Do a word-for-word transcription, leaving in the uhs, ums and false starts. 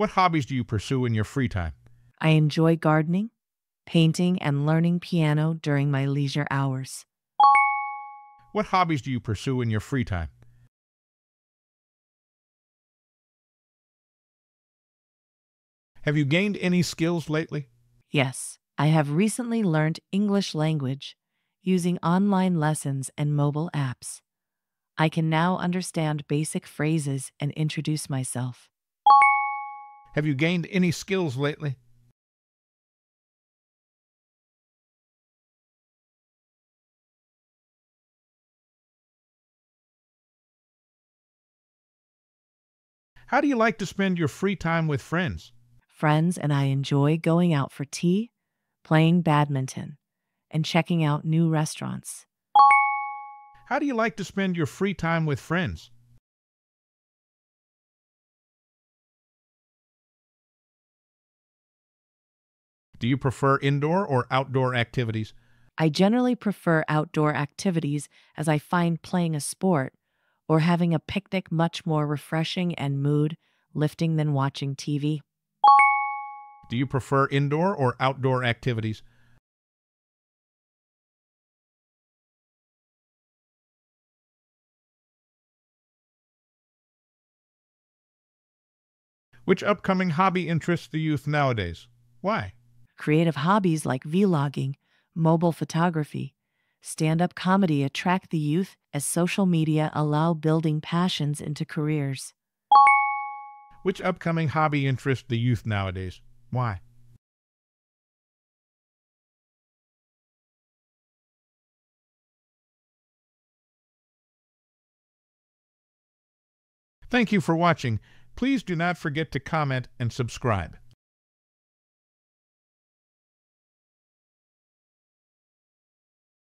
What hobbies do you pursue in your free time? I enjoy gardening, painting, and learning piano during my leisure hours. What hobbies do you pursue in your free time? Have you gained any skills lately? Yes, I have recently learned English language using online lessons and mobile apps. I can now understand basic phrases and introduce myself. Have you gained any skills lately? How do you like to spend your free time with friends? Friends and I enjoy going out for tea, playing badminton, and checking out new restaurants. How do you like to spend your free time with friends? Do you prefer indoor or outdoor activities? I generally prefer outdoor activities, as I find playing a sport or having a picnic much more refreshing and mood-lifting than watching T V. Do you prefer indoor or outdoor activities? Which upcoming hobby interests the youth nowadays? Why? Creative hobbies like vlogging, mobile photography, stand-up comedy attract the youth, as social media allow building passions into careers. Which upcoming hobby interests the youth nowadays? Why? Thank you for watching. Please do not forget to comment and subscribe.